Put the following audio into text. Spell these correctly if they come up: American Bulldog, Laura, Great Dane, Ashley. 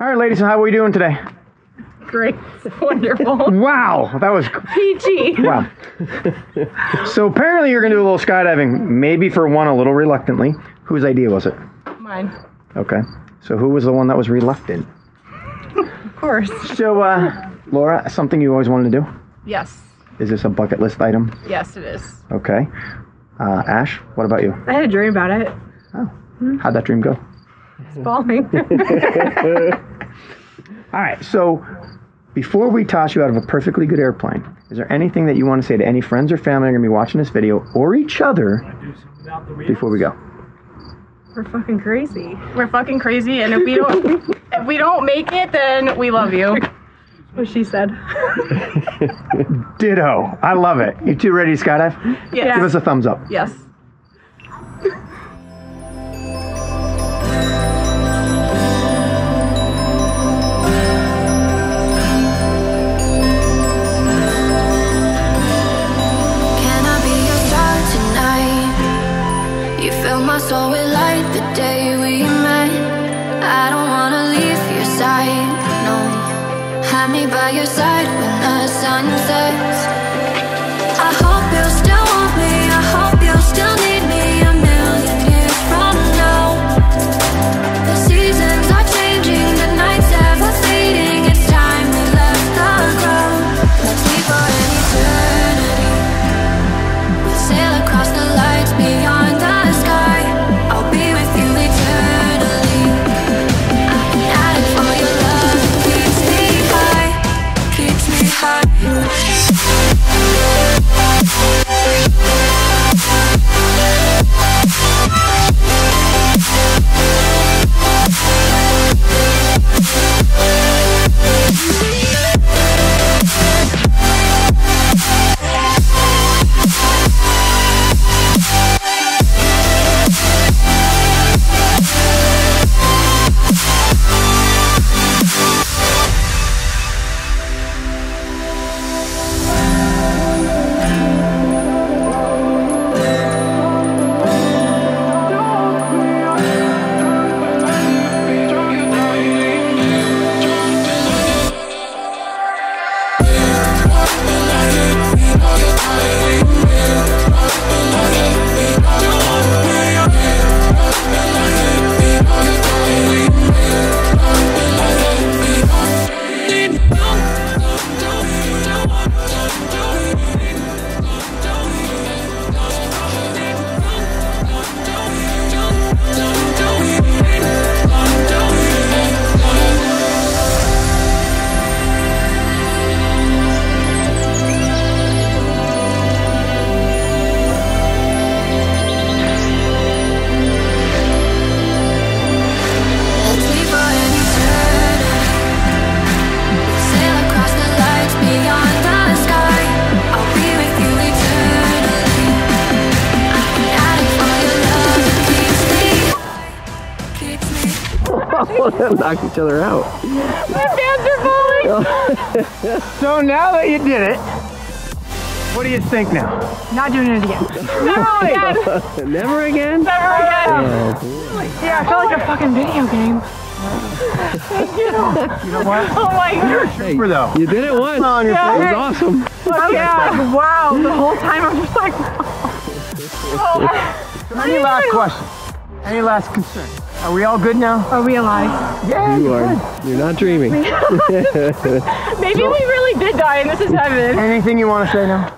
All right, ladies, how are we doing today? Great. Wonderful. Wow. That was... PG. Wow. So apparently you're going to do a little skydiving, maybe for one a little reluctantly. Whose idea was it? Mine. Okay. So who was the one that was reluctant? Of course. So, Laura, something you always wanted to do? Yes. Is this a bucket list item? Yes, it is. Okay. Ash, what about you? I had a dream about it. Oh. Mm-hmm. How'd that dream go? It's falling. All right, so before we toss you out of a perfectly good airplane, is there anything that you want to say to any friends or family that are going to be watching this video or each other before we go? We're fucking crazy. We're fucking crazy, and if we don't, if we don't make it, then we love you. What she said. Ditto. I love it. You two ready to skydive? Yes. Give us a thumbs up. Yes. So we light the day we met. I don't wanna leave your side, no. Have me by your side when the sun sets. I hope you'll still want me, I hope you'll still need me a million years from now. The seasons are changing, the nights ever fading. It's time we left the ground. Let's leave for an eternity. We'll sail across the lights beyond the sky. Knock each other out. My fans are falling. So now that you did it, what do you think now? Not doing it again. Never again. Never again? Never again. Yeah, I felt like a fucking video game. Thank you. You know what? Oh my God. Hey, though. You did it once. On your It was awesome. Oh yeah. Wow. The whole time I'm just like, oh. Any last question? Any last concern? Are we all good now? Are we alive? Yeah, you are. You're not dreaming. Maybe we really did die and this is heaven. Anything you want to say now?